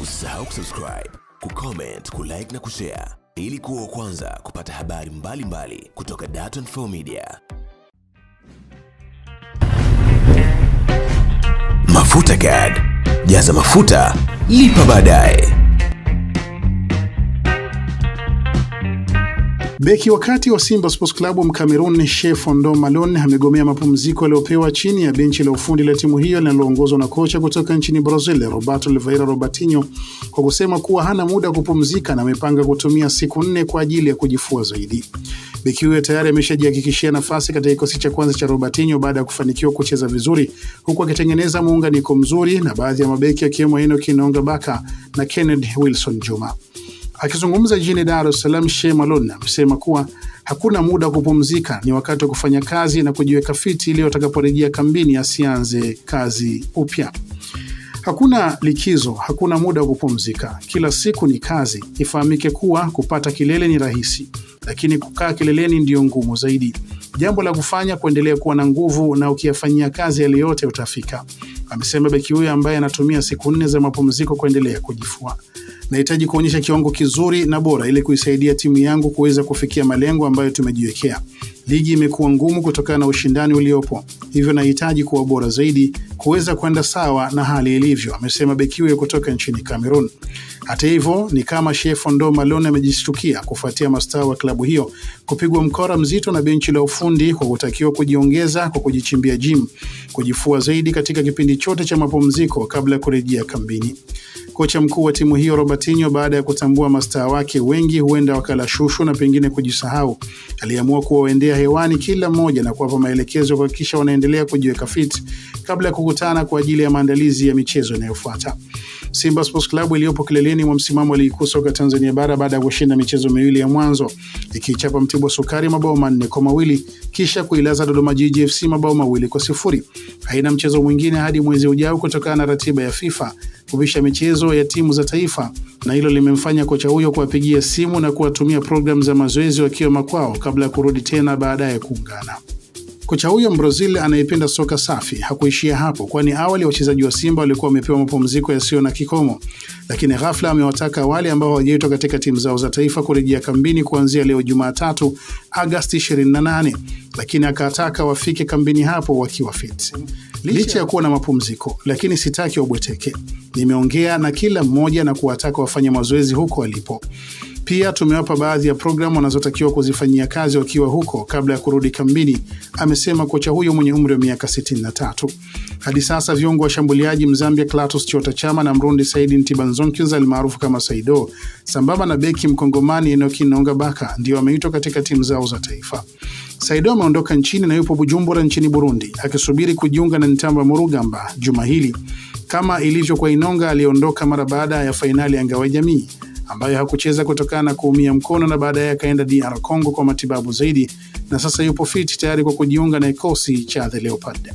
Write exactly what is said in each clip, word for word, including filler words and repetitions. Usisahau kusubscribe, kucomment, kulike na kushare ili kuwa wa kwanza kupata habari mbalimbali mbali kutoka Dar twenty-four Media. Mafuta card, jaza mafuta, lipa baadaye. Beki wakati wa Simba Sports Club wa Mkamerun Chef Ondoma amegomea mapumziko aliyopewa chini ya benchi la ufundi la timu hiyo linaloongozwa na kocha kutoka nchini Brazil Roberto Oliveira Robertinho kwa kusema kuwa hana muda kupumzika na amepanga kutumia siku nne kwa ajili ya kujifua zaidi. Beki huyo tayari ameshajihakikishia nafasi katika kikosi cha kwanza cha Robertinho baada ya kufanikiwa kucheza vizuri huku akitengeneza muunganiko mzuri na baadhi ya mabeki akiwemo Enock Nonga Baka na Kenneth Wilson Juma. Akizungumza jijini Dar es Salaam, Sheikh Malona amesema kuwa hakuna muda kupumzika, ni wakati wa kufanya kazi na kujiweka fiti ili atakaporejea kambini asianze kazi upya. Hakuna likizo, hakuna muda wa kupumzika. Kila siku ni kazi. Ifahamike kuwa kupata kilele ni rahisi, lakini kukaa kileleni ndio ngumu zaidi. Jambo la kufanya kuendelea kuwa na nguvu na ukiyafanyia kazi yale yote utafika, amesema beki huyo ambaye anatumia siku nne za mapumziko kuendelea kujifua. Nahitaji kuonyesha kiwango kizuri na bora ili kuisaidia timu yangu kuweza kufikia malengo ambayo tumejiwekea. Ligi imekuwa ngumu kutokana na ushindani uliopo. Hivyo nahitaji kuwa bora zaidi kuweza kwenda sawa na hali ilivyo, amesema beki huyo kutoka nchini Cameroon. Hata hivyo, ni kama Chef Ondoma Lone amejishtukia kufuatia mastaa wa klabu hiyo kupigwa mkora mzito na benchi la ufundi kwa kutakiwa kujiongeza kwa kujichimbia gym, kujifua zaidi katika kipindi chote cha mapumziko kabla kurejea kambini. Kocha mkuu wa timu hiyo Robertinho, baada ya kutambua mastaa wake wengi huenda wakala shushu na pengine kujisahau, aliamua kuwaendea hewani kila mmoja na kuwapa maelekezo kuhakikisha wanaendelea kujiweka fit kabla ya kukutana kwa ajili ya maandalizi ya michezo inayofuata. Simba Sports Club iliyopo kileleni mwa msimamo ilikusa kwa Tanzania bara baada ya kushinda michezo miwili ya mwanzo, ikichapa Mtibwa Sukari mabao manne kwa mawili kisha kuilaza Dodoma Jiji F C mabao mawili kwa sifuri. Haina mchezo mwingine hadi mwezi ujao kutokana na ratiba ya FIFA kubisha michezo ya timu za taifa, na hilo limemfanya kocha huyo kuwapigia simu na kuwatumia programu za mazoezi wakiwa makwao kabla ya kurudi tena baadaye kuungana. Kocha huyo Mbrazil anayependa soka safi hakuishia hapo, kwani awali wachezaji wa Simba walikuwa wamepewa mapumziko yasiyo na kikomo, lakini ghafla amewataka wale ambao hawajaitwa katika timu zao za taifa kurejea kambini kuanzia leo Jumatatu, Agosti ishirini na nane, lakini akataka wafike kambini hapo wakiwa fit. Licha ya kuwa na mapumziko, lakini sitaki wabweteke. Nimeongea na kila mmoja na kuwataka wafanye mazoezi huko walipo. Pia tumewapa baadhi ya programu wanazotakiwa kuzifanyia kazi wakiwa huko kabla ya kurudi kambini, amesema kocha huyo mwenye umri wa miaka sitini na tatu. Hadi sasa viungo wa shambuliaji Mzambia Clautus Chota Chama na Mrundi Said Ntibanzonkyo almaarufu kama Saido, sambamba na beki Mkongomani Enock Nonga Baka ndio wameitwa katika timu zao za taifa. Saido ameondoka nchini na yupo Bujumbura nchini Burundi akisubiri kujiunga na Ntamba Murugamba juma hili. Kama ilivyo kwa Inonga, aliondoka mara baada ya fainali ya Ngao ya Jamii ambayo hakucheza kutokana na kuumia mkono na baadaye akaenda D R Congo kwa matibabu zaidi, na sasa yupo fit tayari kwa kujiunga na kikosi cha The Leopard.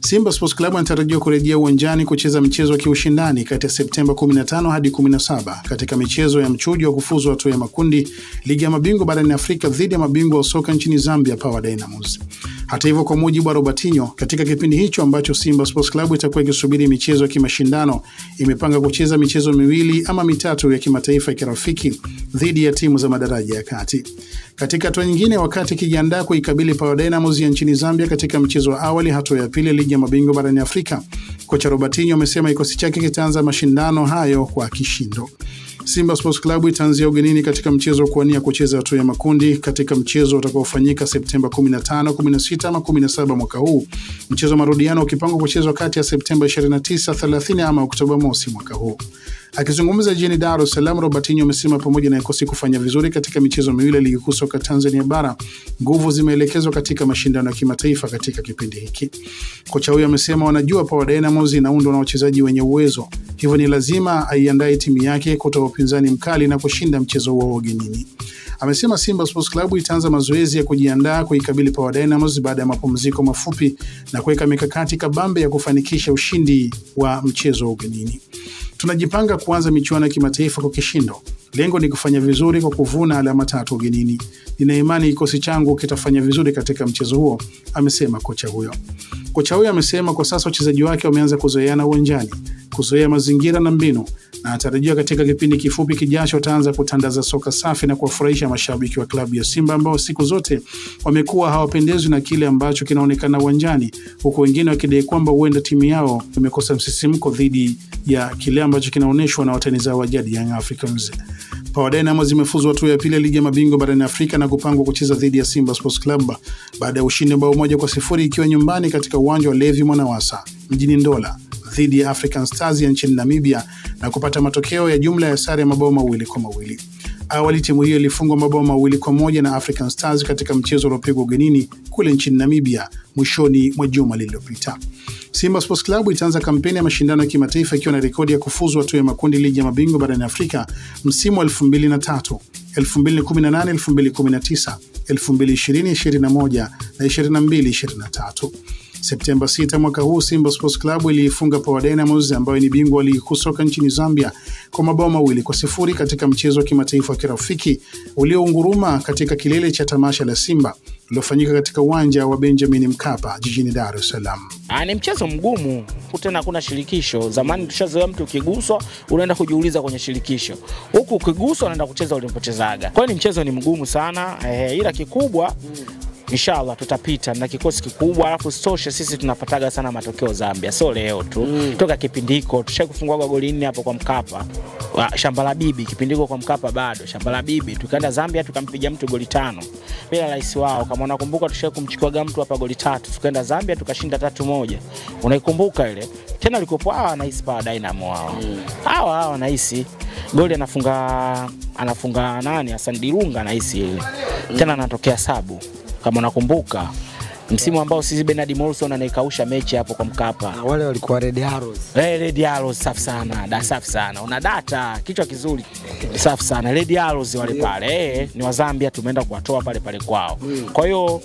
Simba Sports Club anatarajiwa kurejea uwanjani kucheza mchezo wa kiushindani kati ya Septemba kumi na tano hadi kumi na saba katika michezo ya mchujo wa kufuzu hatua ya makundi ligi ya mabingwa barani Afrika dhidi ya mabingwa wa soka nchini Zambia Power Dynamos. Hata hivyo, kwa mujibu wa Robertinho, katika kipindi hicho ambacho Simba Sports Club itakuwa ikisubiri michezo ya kimashindano, imepanga kucheza michezo miwili ama mitatu ya kimataifa ya kirafiki dhidi ya timu za madaraja ya kati. Katika hatua nyingine, wakati kijiandaa kuikabili Power Dynamos ya nchini Zambia katika mchezo wa awali hatua ya pili ligi ya mabingwa barani Afrika, kocha Robertinho amesema kikosi chake kitaanza mashindano hayo kwa kishindo. Simba Sports Club itaanzia ugenini katika mchezo kuania kucheza hatua ya makundi katika mchezo utakaofanyika Septemba kumi na tano, kumi na sita ama kumi na saba mwaka huu, mchezo marudiano ukipangwa kuchezwa kati ya Septemba ishirini na tisa, thelathini ama Oktoba mosi mwaka huu. Akizungumza jijini Dar es Salaam, Robertinho amesema pamoja na kikosi kufanya vizuri katika michezo miwili ligi kuu soka Tanzania bara, nguvu zimeelekezwa katika mashindano ya kimataifa katika kipindi hiki. Kocha huyo amesema wanajua Power Dynamos inaundwa na wachezaji wenye uwezo, hivyo ni lazima aiandae timu yake kutoa upinzani mkali na kushinda mchezo huo ugenini. Amesema Simba Sports Club itaanza mazoezi ya kujiandaa kuikabili Power Dynamos baada ya mapumziko mafupi na kuweka mikakati kabambe ya kufanikisha ushindi wa mchezo ugenini. Tunajipanga kuanza michuano ya kimataifa kwa kishindo. Lengo ni kufanya vizuri kwa kuvuna alama tatu ugenini. Nina imani kikosi changu kitafanya vizuri katika mchezo huo, amesema kocha huyo. Kocha huyo amesema kwa sasa wachezaji wake wameanza kuzoeana uwanjani, kuzoea mazingira na mbinu, na atarajia katika kipindi kifupi kijacho ataanza kutandaza soka safi na kuwafurahisha mashabiki wa klabu ya Simba ambao siku zote wamekuwa hawapendezwi na kile ambacho kinaonekana uwanjani, huku wengine wakidai kwamba huenda timu yao imekosa msisimko dhidi ya kile ambacho kinaoneshwa na watani zao wa jadi Young Africans. Power Dynamos zimefuzu hatua ya pili ya ligi ya mabingwa barani Afrika na kupangwa kucheza dhidi ya Simba Sports Club baada ya ushindi bao moja kwa sifuri ikiwa nyumbani katika uwanja wa Levy Mwanawasa mjini Ndola dhidi ya African Stars ya nchini Namibia na kupata matokeo ya jumla ya sare ya mabao mawili kwa mawili. Awali timu hiyo ilifungwa mabao mawili kwa moja na African Stars katika mchezo uliopigwa ugenini kule nchini Namibia mwishoni mwa juma lililopita. Simba Sports Club itaanza kampeni ya mashindano ya kimataifa ikiwa na rekodi ya kufuzu hatua ya makundi ligi ya mabingwa barani Afrika msimu wa elfu mbili na tatu, elfu mbili kumi na nane, elfu mbili kumi na tisa, elfu mbili ishirini, ishirini na moja na ishirini na mbili, ishirini na tatu. Septemba sita mwaka huu Simba Sports Club iliifunga Power Dynamos ambayo ni bingwa wa ligi kuu soka nchini Zambia kwa mabao mawili kwa sifuri katika mchezo wa kimataifa wa kirafiki uliounguruma katika kilele cha tamasha la Simba lilofanyika katika uwanja wa Benjamin Mkapa jijini Dar es Salaam. Ni mchezo mgumu, kutana kuna shirikisho. Zamani tushazoea mtu ukiguswa unaenda kujiuliza kwenye shirikisho. Huku ukiguswa unaenda kucheza ulipochezaga. Kwa hiyo mchezo ni mgumu sana, eh, ila kikubwa inshallah tutapita na kikosi kikubwa, alafu sosha sisi tunapataga sana matokeo Zambia. So leo tu mm. toka kipindiko tushakufungua goli nne hapo kwa Mkapa. Shamba la bibi, kipindiko kwa Mkapa bado, shamba la bibi. Tukaenda Zambia tukampiga mtu goli tano. Bila rais wao kama unakumbuka tushakumchukua mtu hapa goli tatu. Tukaenda Zambia tukashinda tatu moja. Unaikumbuka ile? Tena likopo hawa nahisi Power Dynamo wao. Hawa hawa nahisi goli anafunga anafunga nani? Asandirunga nahisi ile. Tena anatokea Sabu. Kama unakumbuka msimu ambao sisi Bernard Morrison anaikausha mechi hapo kwa Mkapa na wale walikuwa Lady Arrows. Eh, Lady Arrows safi sana, da safi sana. Una data, kichwa kizuri. Safi sana. Lady Arrows wale pale, eh, ni wa Zambia tumeenda kuwatoa pale pale kwao. Kwa hiyo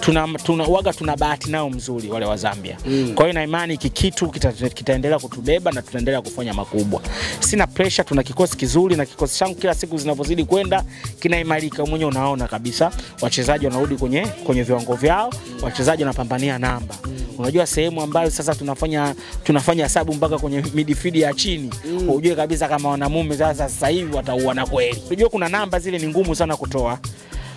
tuna tuna waga tuna bahati nao mzuri wale wa Zambia. Kwa hiyo na imani kikitu kitaendelea kita kutubeba na tunaendelea kufanya makubwa. Sina pressure, tuna kikosi kizuri na kikosi changu kila siku zinavozidi kwenda kinaimarika. Mwenye unaona kabisa wachezaji wanarudi kwenye kwenye viwango vyao, wachezaji wanapambania namba. Unajua sehemu ambayo sasa tunafanya tunafanya hesabu mpaka kwenye midfield ya chini. Mm. Unajua kabisa kama wanamume sasa sasa hivi watauana kweli. Unajua kuna namba zile ni ngumu sana kutoa.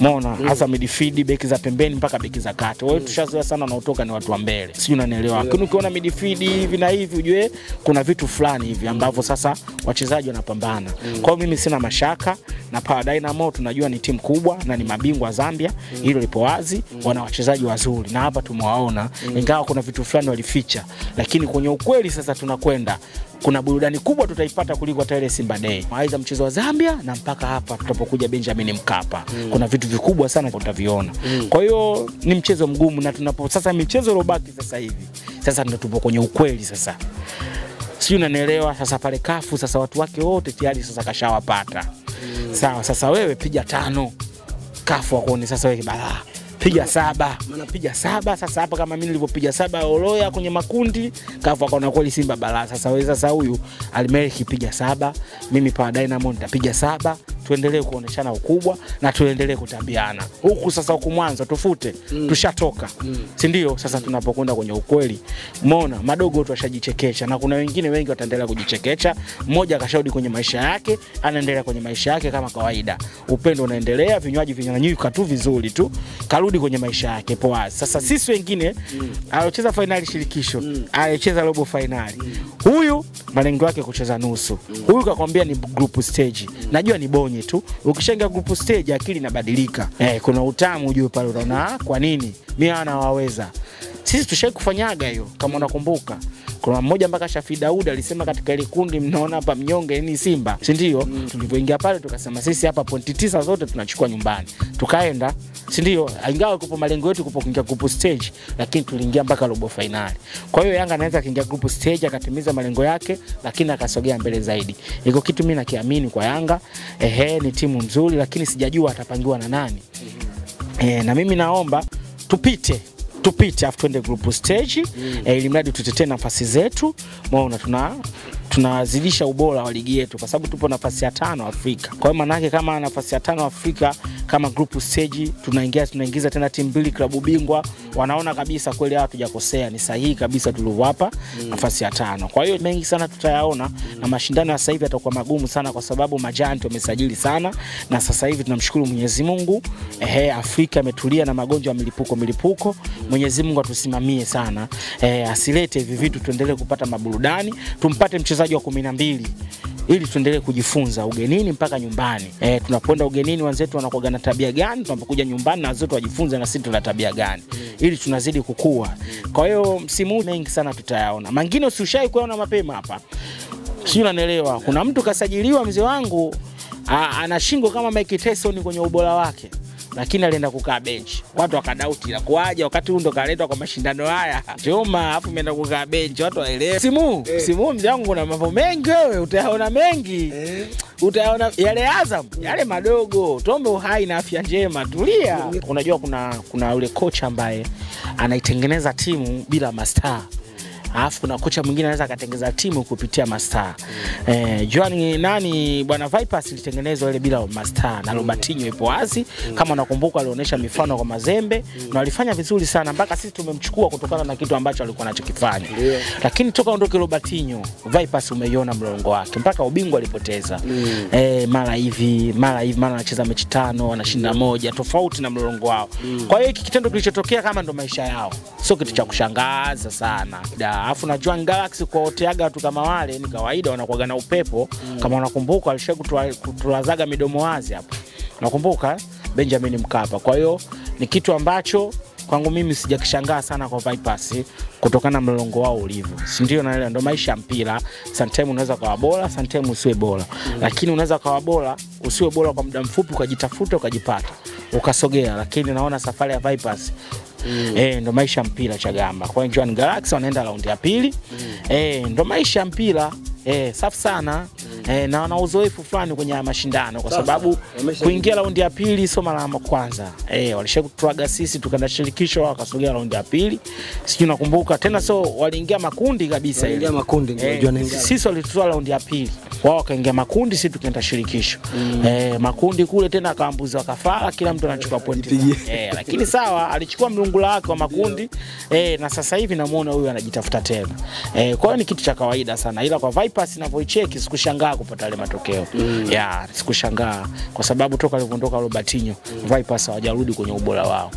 Mona mm. hasa midfield, beki za pembeni mpaka beki za kati. Wao mm. tushazoea sana wanaotoka ni watu wa mbele. Sijui unanielewa. Lakini yeah. ukiona midfield hivi na hivi ujue kuna vitu fulani hivi ambavyo sasa wachezaji wanapambana. Mm. Kwa hiyo mimi sina mashaka na Power Dynamo tunajua ni timu kubwa na ni mabingwa Zambia. Mm. Hilo lipo wazi, mm. wana wachezaji wazuri na hapa tumewaona mm. ingawa kuna vitu fulani walificha. Lakini kwenye ukweli sasa tunakwenda kuna burudani kubwa tutaipata kuliko hata ile Simba Day. Aidha mchezo wa Zambia na mpaka hapa tutapokuja Benjamin Mkapa. Mm. Kuna vitu vikubwa sana utaviona. Mm. Kwa hiyo ni mchezo mgumu na tunapo sasa michezo iliyobaki sasa hivi. Sasa ndio tupo kwenye ukweli sasa. Sio unanielewa sasa pale Kafu sasa watu wake wote tayari sasa kashawapata. Mm. Sawa sasa wewe piga tano. Kafu akuone sasa wewe balaa. Piga saba, maana piga saba sasa hapa kama mimi nilivyopiga saba Oloya kwenye makundi Kafu akaona kweli Simba balaa. Sasa wewe sasa huyu Almeriki piga saba, mimi Power Dynamo nitapiga saba, tuendelee kuoneshana ukubwa na tuendelee kutambiana. Huku sasa huku mwanzo tufute, mm. tushatoka. Mm. Si ndio? Sasa tunapokwenda kwenye ukweli. Umeona madogo washajichekesha na kuna wengine wengi wataendelea kujichekecha. Mmoja akashaudi kwenye maisha yake, anaendelea kwenye maisha yake kama kawaida. Upendo unaendelea, vinywaji vinyanyuka tu vizuri tu. Karudi kwenye maisha yake poa. Sasa mm. sisi wengine mm. aliocheza finali shirikisho, mm. aliocheza robo finali. Mm. Huyu malengo yake kucheza nusu. Mm. Huyu kakwambia ni group stage. Mm. Najua ni bonye tu. Ukishangia group stage akili inabadilika. Eh, kuna utamu ujue pale unaona kwa nini mimi anawaweza. Sisi tushaikufanyaga hiyo kama unakumbuka. Kuna mmoja mpaka Shafi Daudi alisema katika ile kundi mnaona hapa mnyonge ni Simba, si ndio? Mm. Tulipoingia pale tukasema sisi hapa pointi tisa zote tunachukua nyumbani. Tukaenda, si ndio? Ingawa kupo malengo yetu kupo kuingia group stage, lakini tuliingia mpaka robo finali. Kwa hiyo Yanga anaweza kuingia group stage akatimiza malengo yake, lakini akasogea mbele zaidi. Iko kitu mimi nakiamini kwa Yanga. Ehe, ni timu nzuri lakini sijajua atapangiwa na nani. Eh, na mimi naomba tupite tupite afu twende group stage, mm. eh, ili mradi tutetee nafasi zetu. Maana tuna tunazidisha ubora wa ligi yetu kwa sababu tupo nafasi ya tano Afrika. Kwa hiyo manake kama nafasi ya tano Afrika kama group stage tunaingia tunaingiza tena timu mbili klabu bingwa, wanaona kabisa kweli hapo tujakosea, ni sahihi kabisa tulivyowapa mm. nafasi ya tano. Kwa hiyo mengi sana tutayaona mm. na mashindano ya sasa hivi yatakuwa magumu sana kwa sababu majanti wamesajili sana na sasa hivi tunamshukuru Mwenyezi Mungu, ehe, Afrika imetulia na magonjwa ya milipuko milipuko. Mwenyezi Mungu atusimamie sana, ehe, asilete hivi vitu, tuendelee kupata maburudani, tumpate mchezaji wa kumi na mbili ili tuendelee kujifunza ugenini mpaka nyumbani. E, tunapoenda ugenini wenzetu wanakuwa na tabia gani, tunapokuja nyumbani na wenzetu wajifunze na sisi tuna tabia gani ili tunazidi kukua. Kwa hiyo msimu mengi sana tutayaona. Mangine usiushai kuona mapema hapa. Sio unanielewa. Kuna mtu kasajiliwa mzee wangu ana shingo kama Mike Tyson kwenye ubora wake, lakini alienda kukaa bench. Watu wakadauti la kuaje wakati hundo kaletwa kwa mashindano haya. Juma afu ameenda kukaa bench, watu waelewe. Simu, eh. Simu mjangu kuna mambo mengi wewe, utaona mengi. Eh. Utaona yale Azam, yale madogo. Tuombe uhai na afya njema, tulia. Unajua kuna kuna yule coach ambaye anaitengeneza timu bila mastaa. Alafu kuna kocha mwingine anaweza akatengeneza timu kupitia mastaa. Mm. Eh, John nani bwana Vipers ilitengenezwa ile bila mastaa na Robertinho ipo wazi. Mm. Kama unakumbuka alionyesha mifano kwa Mazembe mm. na alifanya vizuri sana mpaka sisi tumemchukua kutokana na kitu ambacho alikuwa anachokifanya. Yeah. Lakini toka ondoke Robertinho, Vipers umeiona mlongo wake mpaka ubingwa alipoteza. Mm. Eh, mara hivi, mara hivi, mara anacheza mechi tano, wanashinda moja, tofauti na mlongo wao. Mm. Kwa hiyo hiki kitendo kilichotokea kama ndo maisha yao. Sio kitu cha kushangaza sana. Da. Alafu na John Galaxy kwa oteaga watu kama wale ni kawaida wanakuaga na upepo mm. kama unakumbuka alishakutoa kutulazaga midomo wazi hapo, unakumbuka Benjamin Mkapa. Kwa hiyo ni kitu ambacho kwangu mimi sijakishangaa sana kwa Vipers kutokana na mlongo wao ulivyo. Si ndio? Na ndio maisha mpira. Sometimes unaweza kuwa bora, sometimes usiwe bora. Mm. Lakini unaweza kuwa bora, usiwe bora kwa muda mfupi ukajitafuta ukajipata, ukasogea. Lakini naona safari ya Vipers Mm. eh ndo maisha mpira chagamba. Kwa hiyo John Galaxy wanaenda raundi ya pili. Mm. Eh ndo maisha mpira. Eh safi sana. Mm. Eh na wana uzoefu fulani kwenye mashindano kwa sababu kuingia raundi ya pili sio mara ya kwanza. Eh walishakutwaga sisi tukaenda shirikisho wakasogea raundi ya pili. Sijui nakumbuka tena, so waliingia makundi kabisa ile. Waliingia makundi ndio John Galaxy. Sisi walitoa raundi ya pili. Wao wakaingia makundi, sisi tukaenda shirikisho. Mm. Eh makundi kule tena kaambuza kafara, kila mtu anachukua pointi. Eh lakini sawa, alichukua mlungula wake wa makundi. Eh na sasa hivi namuona huyu anajitafuta tena. Eh kwa hiyo ni kitu cha kawaida sana, ila kwa Vipers ninavyoicheki sikushangaa kupata ile matokeo. Mm. Yeah, sikushangaa kwa sababu toka alivyoondoka Robertinho, mm. Vipers hawajarudi kwenye ubora wao.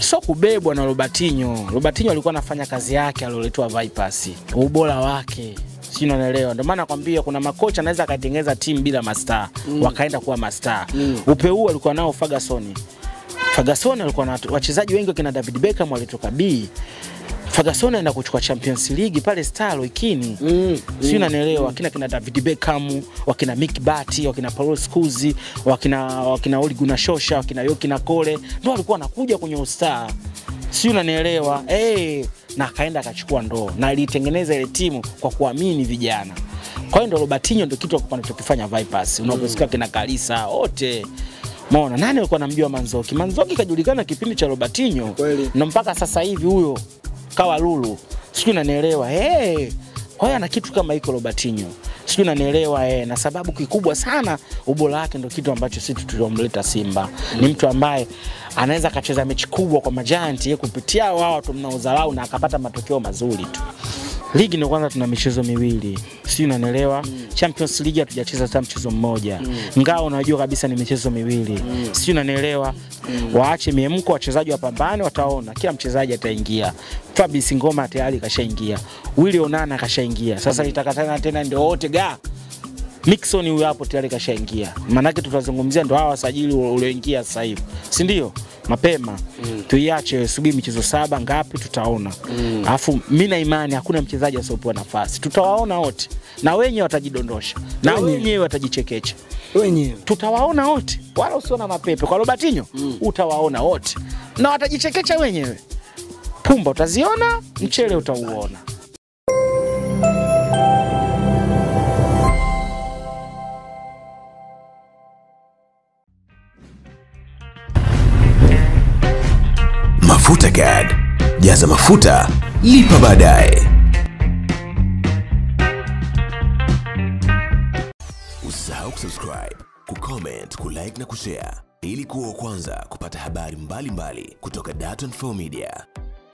Sio kubebwa na Robertinho. Robertinho alikuwa anafanya kazi yake aliyoletwa Vipers. Ubora wake sina naelewa. Ndio maana nakwambia kuna makocha anaweza akatengeneza timu bila mastaa, mm. wakaenda kuwa mastaa. Mm. Upeu alikuwa nao Ferguson. Ferguson alikuwa na wachezaji wengi kina David Beckham walitoka B. Ferguson anaenda kuchukua Champions League pale Star Ikini. Mm. Sio naelewa, kina kina David Beckham, wakina Mick Batty, wakina Paul Scholes, wakina wakina Ole Gunnar Solskjaer, wakina Joachim Kole, ndio alikuwa anakuja kwenye All-Star. Sio naelewa. Eh hey. Na kaenda akachukua ndoo na alitengeneza ile timu kwa kuamini vijana. Kwa hiyo ndo Robertinho ndio kitu akopanachokifanya Vipers. Unaposikia kina Kalisa wote. Maona nani alikuwa anamjua Manzoki? Manzoki kajulikana kipindi cha Robertinho na mpaka sasa hivi huyo kawa lulu. Sijui unanielewa. Eh. Hey. Kwa hiyo ana kitu kama iko Robertinho. Sijui unanielewa. Eh na sababu kikubwa sana ubora wake ndio kitu ambacho sisi tuliomleta Simba. Mm. Ni mtu ambaye anaweza akacheza mechi kubwa kwa majanti yeye kupitia wao watu mnaozarau na akapata matokeo mazuri tu. Ligi ndio kwanza tuna michezo miwili. Sijui unanielewa. Mm. Champions League hatujacheza hata mchezo mmoja. Mm. Ngao unajua kabisa ni michezo miwili. Mm. Sijui unanielewa. Mm. Waache miemko, wachezaji wapambane, wataona kila mchezaji ataingia. Fabrice Ngoma tayari kashaingia. Willy Onana kashaingia. Sasa itakatana tena ndio wote ga. Nixon huyo hapo tayari kashaingia. Maana yake tutazungumzia ndio hawa wasajili ulioingia sasa hivi. Si ndio? Mapema mm. tuiache subiri michezo saba ngapi tutaona. Mm. Alafu mimi na imani hakuna mchezaji asiyopewa nafasi. Tutawaona wote. Na wenyewe watajidondosha. Na wenyewe watajichekecha. Wenyewe. Tutawaona wote. Wala usiona mapepe. Kwa Robertinho mm. utawaona wote. Na watajichekecha wenyewe. Pumba utaziona, mchele utauona. Mafuta Gad, jaza mafuta, lipa baadaye. Usisahau kusubscribe, kucomment, kulike na kushare ili kuwa kwanza kupata habari mbalimbali mbali kutoka Dar twenty-four Media.